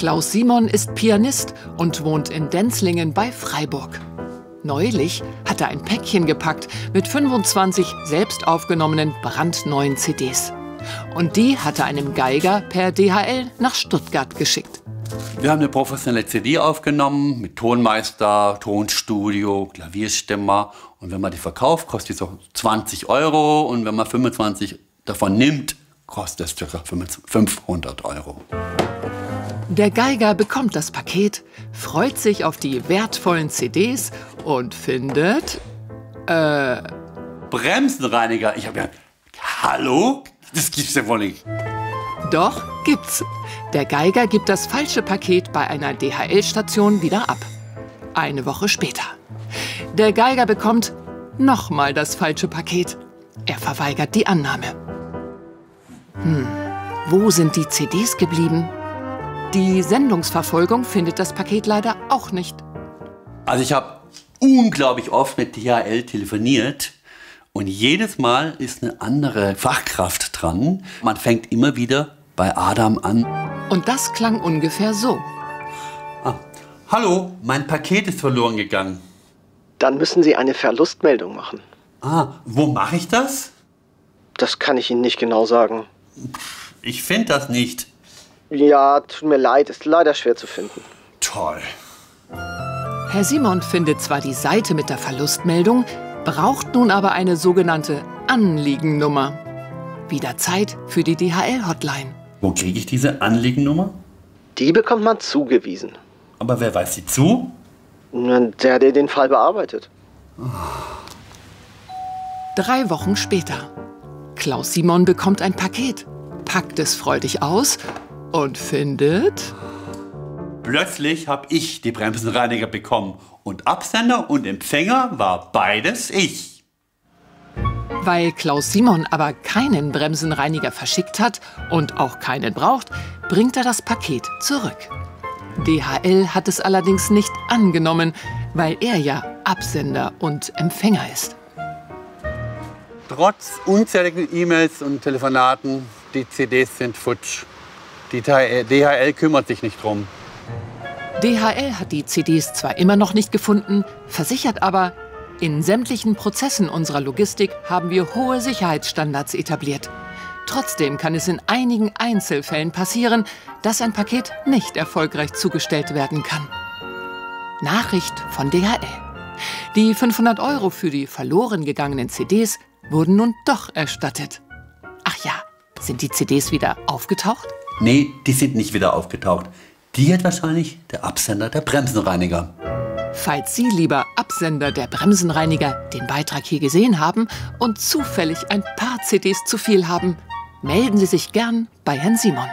Klaus Simon ist Pianist und wohnt in Denzlingen bei Freiburg. Neulich hat er ein Päckchen gepackt mit 25 selbst aufgenommenen brandneuen CDs. Und die hat er einem Geiger per DHL nach Stuttgart geschickt. Wir haben eine professionelle CD aufgenommen mit Tonmeister, Tonstudio, Klavierstimmer. Und wenn man die verkauft, kostet die so 20 €. Und wenn man 25 davon nimmt, kostet es ca. 500 €. Der Geiger bekommt das Paket, freut sich auf die wertvollen CDs und findet... Bremsenreiniger. Ich habe gedacht, hallo? Das gibt's ja wohl nicht. Doch gibt's. Der Geiger gibt das falsche Paket bei einer DHL-Station wieder ab. Eine Woche später. Der Geiger bekommt nochmal das falsche Paket. Er verweigert die Annahme. Wo sind die CDs geblieben? Die Sendungsverfolgung findet das Paket leider auch nicht. Also ich habe unglaublich oft mit DHL telefoniert. Und jedes Mal ist eine andere Fachkraft dran. Man fängt immer wieder bei Adam an. Und das klang ungefähr so. Ah, hallo, mein Paket ist verloren gegangen. Dann müssen Sie eine Verlustmeldung machen. Ah, wo mache ich das? Das kann ich Ihnen nicht genau sagen. Ich finde das nicht. Ja, tut mir leid, ist leider schwer zu finden. Toll. Herr Simon findet zwar die Seite mit der Verlustmeldung, braucht nun aber eine sogenannte Anliegennummer. Wieder Zeit für die DHL-Hotline. Wo kriege ich diese Anliegennummer? Die bekommt man zugewiesen. Aber wer weist sie zu? Der den Fall bearbeitet. 3 Wochen später. Klaus Simon bekommt ein Paket, packt es freudig aus und findet... Plötzlich habe ich die Bremsenreiniger bekommen. Und Absender und Empfänger war beides ich. Weil Klaus Simon aber keinen Bremsenreiniger verschickt hat und auch keinen braucht, bringt er das Paket zurück. DHL hat es allerdings nicht angenommen, weil er ja Absender und Empfänger ist. Trotz unzähligen E-Mails und Telefonaten, die CDs sind futsch. Die DHL kümmert sich nicht drum. DHL hat die CDs zwar immer noch nicht gefunden, versichert aber, in sämtlichen Prozessen unserer Logistik haben wir hohe Sicherheitsstandards etabliert. Trotzdem kann es in einigen Einzelfällen passieren, dass ein Paket nicht erfolgreich zugestellt werden kann. Nachricht von DHL. Die 500 € für die verloren gegangenen CDs wurden nun doch erstattet. Ach ja, sind die CDs wieder aufgetaucht? Nee, die sind nicht wieder aufgetaucht. Die hat wahrscheinlich der Absender der Bremsenreiniger. Falls Sie, lieber Absender der Bremsenreiniger, den Beitrag hier gesehen haben und zufällig ein paar CDs zu viel haben, melden Sie sich gern bei Herrn Simon.